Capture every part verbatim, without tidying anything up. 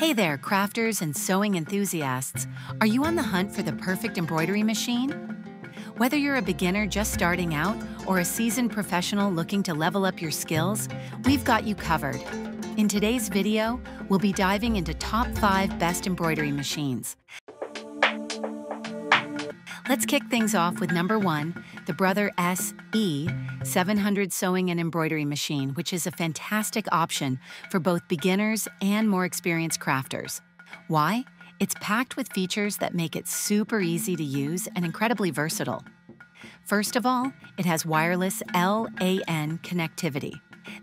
Hey there, crafters and sewing enthusiasts. Are you on the hunt for the perfect embroidery machine? Whether you're a beginner just starting out or a seasoned professional looking to level up your skills, we've got you covered. In today's video, we'll be diving into top five best embroidery machines. Let's kick things off with number one, the Brother S E seven hundred Sewing and Embroidery Machine, which is a fantastic option for both beginners and more experienced crafters. Why? It's packed with features that make it super easy to use and incredibly versatile. First of all, it has wireless LAN connectivity.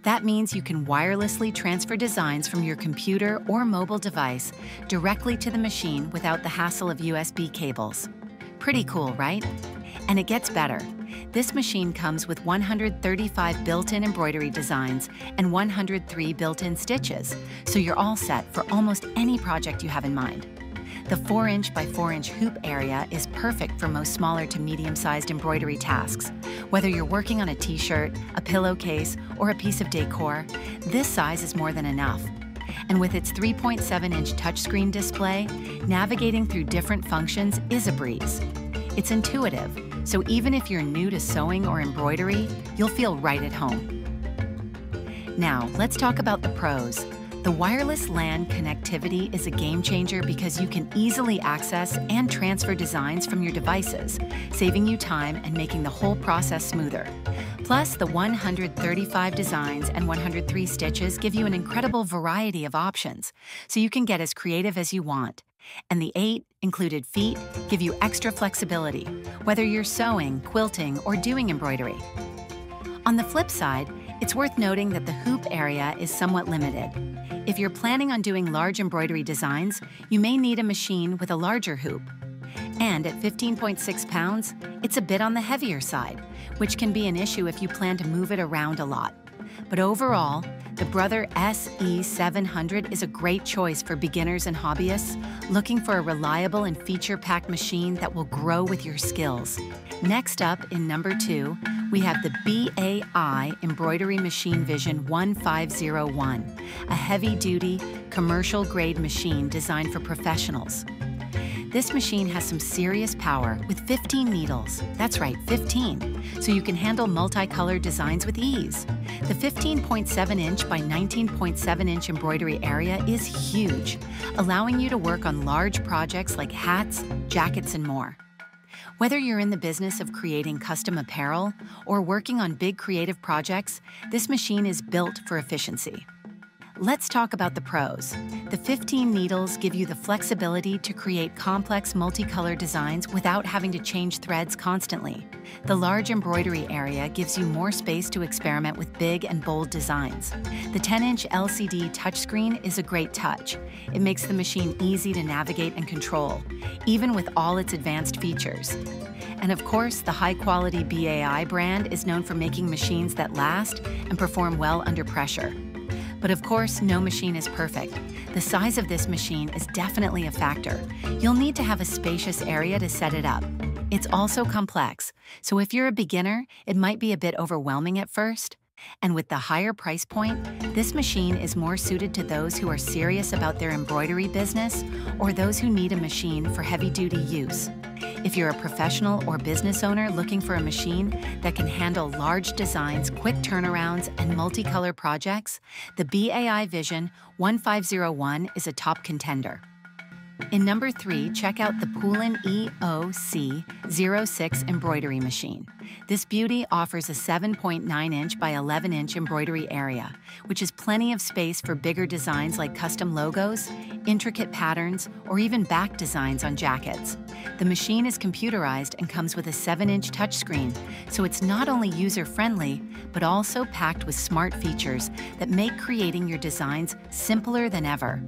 That means you can wirelessly transfer designs from your computer or mobile device directly to the machine without the hassle of U S B cables. Pretty cool, right? And it gets better. This machine comes with one hundred thirty-five built-in embroidery designs and one hundred three built-in stitches, so you're all set for almost any project you have in mind. The four inch by four inch hoop area is perfect for most smaller to medium-sized embroidery tasks. Whether you're working on a t-shirt, a pillowcase, or a piece of decor, this size is more than enough. And with its three point seven inch touchscreen display, navigating through different functions is a breeze. It's intuitive, so even if you're new to sewing or embroidery, you'll feel right at home. Now, let's talk about the pros. The wireless LAN connectivity is a game changer because you can easily access and transfer designs from your devices, saving you time and making the whole process smoother. Plus, the one hundred thirty-five designs and one hundred three stitches give you an incredible variety of options, so you can get as creative as you want. And the eight included feet give you extra flexibility, whether you're sewing, quilting, or doing embroidery. On the flip side, it's worth noting that the hoop area is somewhat limited. If you're planning on doing large embroidery designs, you may need a machine with a larger hoop. And at fifteen point six pounds, it's a bit on the heavier side, which can be an issue if you plan to move it around a lot. But overall, the Brother S E seven hundred is a great choice for beginners and hobbyists looking for a reliable and feature-packed machine that will grow with your skills. Next up, in number two, we have the B A I Embroidery Machine Vision fifteen oh one, a heavy-duty, commercial-grade machine designed for professionals. This machine has some serious power with fifteen needles. That's right, fifteen. So you can handle multicolored designs with ease. The fifteen point seven inch by nineteen point seven inch embroidery area is huge, allowing you to work on large projects like hats, jackets, and more. Whether you're in the business of creating custom apparel or working on big creative projects, this machine is built for efficiency. Let's talk about the pros. The fifteen needles give you the flexibility to create complex multicolored designs without having to change threads constantly. The large embroidery area gives you more space to experiment with big and bold designs. The ten inch L C D touchscreen is a great touch. It makes the machine easy to navigate and control, even with all its advanced features. And of course, the high-quality B A I brand is known for making machines that last and perform well under pressure. But of course, no machine is perfect. The size of this machine is definitely a factor. You'll need to have a spacious area to set it up. It's also complex, so if you're a beginner, it might be a bit overwhelming at first. And with the higher price point, this machine is more suited to those who are serious about their embroidery business or those who need a machine for heavy-duty use. If you're a professional or business owner looking for a machine that can handle large designs, quick turnarounds, and multicolor projects, the B A I Vision fifteen oh one is a top contender. In number three, check out the Pulaon E O C zero six embroidery machine. This beauty offers a seven point nine inch by eleven inch embroidery area, which is plenty of space for bigger designs like custom logos, intricate patterns, or even back designs on jackets. The machine is computerized and comes with a seven inch touchscreen, so it's not only user-friendly, but also packed with smart features that make creating your designs simpler than ever.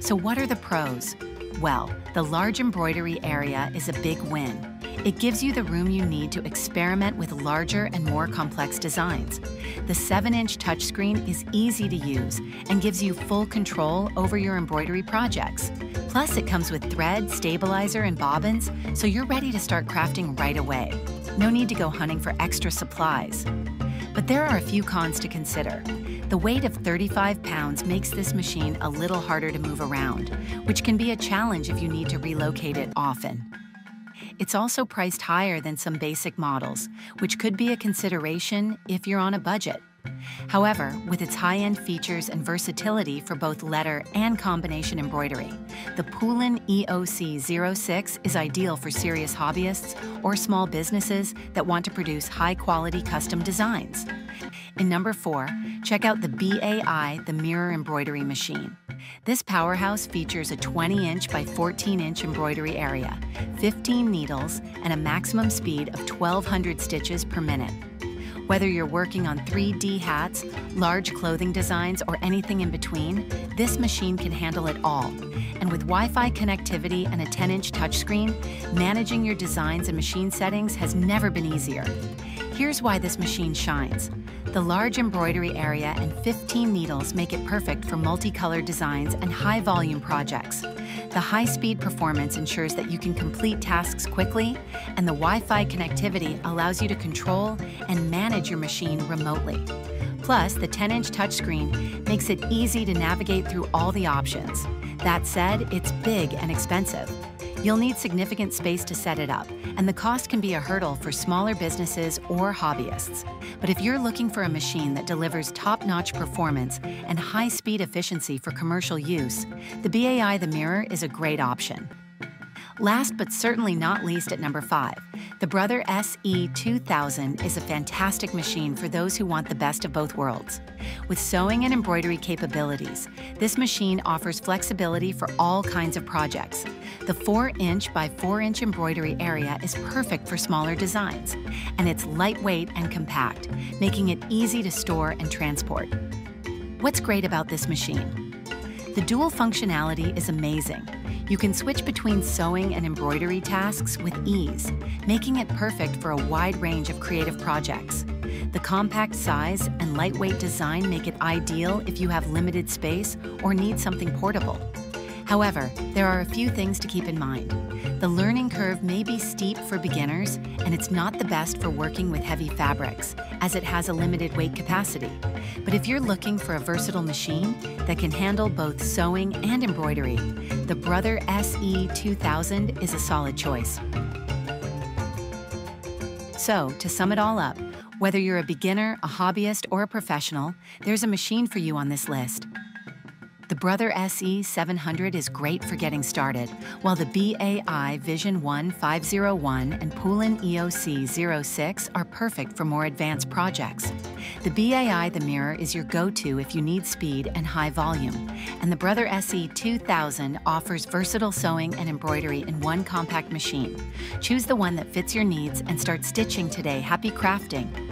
So what are the pros? Well, the large embroidery area is a big win. It gives you the room you need to experiment with larger and more complex designs. The seven inch touchscreen is easy to use and gives you full control over your embroidery projects. Plus, it comes with thread, stabilizer, and bobbins, so you're ready to start crafting right away. No need to go hunting for extra supplies. But there are a few cons to consider. The weight of thirty-five pounds makes this machine a little harder to move around, which can be a challenge if you need to relocate it often. It's also priced higher than some basic models, which could be a consideration if you're on a budget. However, with its high-end features and versatility for both letter and combination embroidery, the Pulaon E O C zero six is ideal for serious hobbyists or small businesses that want to produce high-quality custom designs. In number four, check out the B A I The Mirror Embroidery Machine. This powerhouse features a twenty inch by fourteen inch embroidery area, fifteen needles, and a maximum speed of twelve hundred stitches per minute. Whether you're working on three D hats, large clothing designs, or anything in between, this machine can handle it all. And with Wi-Fi connectivity and a ten inch touchscreen, managing your designs and machine settings has never been easier. Here's why this machine shines. The large embroidery area and fifteen needles make it perfect for multicolored designs and high-volume projects. The high-speed performance ensures that you can complete tasks quickly, and the Wi-Fi connectivity allows you to control and manage your machine remotely. Plus, the ten inch touchscreen makes it easy to navigate through all the options. That said, it's big and expensive. You'll need significant space to set it up, and the cost can be a hurdle for smaller businesses or hobbyists. But if you're looking for a machine that delivers top-notch performance and high-speed efficiency for commercial use, the B A I The Mirror is a great option. Last but certainly not least, at number five, the Brother S E two thousand is a fantastic machine for those who want the best of both worlds. With sewing and embroidery capabilities, this machine offers flexibility for all kinds of projects. The four inch by four inch embroidery area is perfect for smaller designs, and it's lightweight and compact, making it easy to store and transport. What's great about this machine? The dual functionality is amazing. You can switch between sewing and embroidery tasks with ease, making it perfect for a wide range of creative projects. The compact size and lightweight design make it ideal if you have limited space or need something portable. However, there are a few things to keep in mind. The learning curve may be steep for beginners, and it's not the best for working with heavy fabrics, as it has a limited weight capacity. But if you're looking for a versatile machine that can handle both sewing and embroidery, the Brother S E two thousand is a solid choice. So, to sum it all up, whether you're a beginner, a hobbyist, or a professional, there's a machine for you on this list. The Brother S E seven hundred is great for getting started, while the B A I Vision fifteen oh one and Pulaon E O C zero six are perfect for more advanced projects. The B A I The Mirror is your go-to if you need speed and high volume, and the Brother S E two thousand offers versatile sewing and embroidery in one compact machine. Choose the one that fits your needs and start stitching today. Happy crafting!